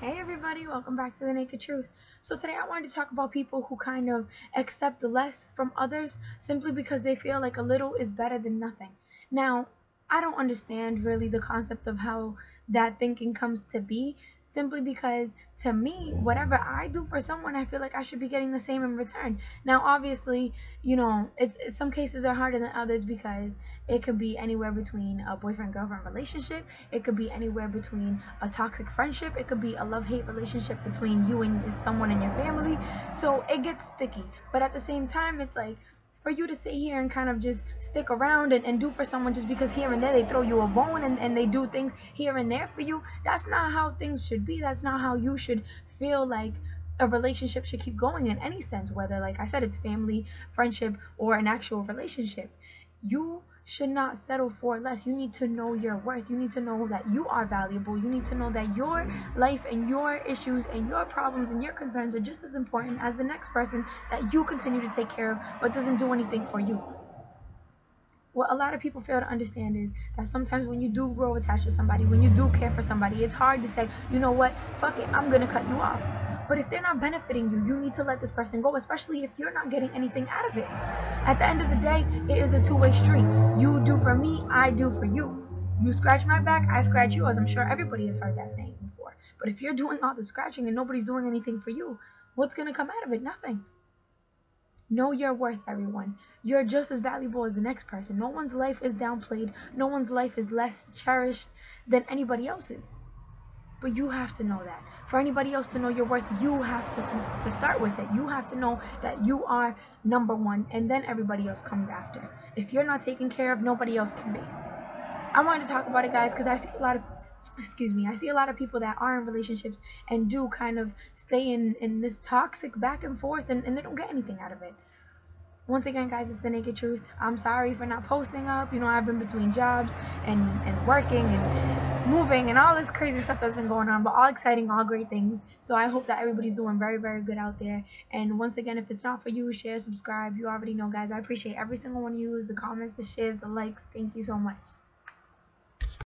Hey everybody, welcome back to The Naked Truth. So today I wanted to talk about people who kind of accept less from others simply because they feel like a little is better than nothing. Now, I don't understand really the concept of how that thinking comes to be, simply because to me, whatever I do for someone, I feel like I should be getting the same in return. Now, obviously, you know, it's some cases are harder than others because it could be anywhere between a boyfriend-girlfriend relationship. It could be anywhere between a toxic friendship. It could be a love-hate relationship between you and someone in your family. So it gets sticky. But at the same time, it's like, for you to sit here and kind of just stick around and do for someone just because here and there they throw you a bone and they do things here and there for you, that's not how things should be. That's not how you should feel like a relationship should keep going in any sense, whether, like I said, it's family, friendship, or an actual relationship. You should not settle for less. You need to know your worth. You need to know that you are valuable. You need to know that your life and your issues and your problems and your concerns are just as important as the next person that you continue to take care of but doesn't do anything for you. What a lot of people fail to understand is that sometimes when you do grow attached to somebody, when you do care for somebody, it's hard to say, you know what, fuck it, I'm gonna cut you off. But if they're not benefiting you, you need to let this person go, especially if you're not getting anything out of it. At the end of the day, it is a two-way street. You do for me, I do for you. You scratch my back, I scratch yours. I'm sure everybody has heard that saying before. But if you're doing all the scratching and nobody's doing anything for you, what's going to come out of it? Nothing. Know your worth, everyone. You're just as valuable as the next person. No one's life is downplayed. No one's life is less cherished than anybody else's. But you have to know that. For anybody else to know your worth, you have to start with it. You have to know that you are number one, and then everybody else comes after. If you're not taken care of, nobody else can be. I wanted to talk about it, guys, because I see a lot of, people that are in relationships and do kind of stay in this toxic back and forth, and they don't get anything out of it. Once again, guys, it's The Naked Truth. I'm sorry for not posting up. You know, I've been between jobs and working and moving and all this crazy stuff that's been going on, but all exciting, all great things. So I hope that everybody's doing very, very good out there. And once again, if it's not for you, share, subscribe. You already know, guys. I appreciate every single one of you, the comments, the shares, the likes. Thank you so much.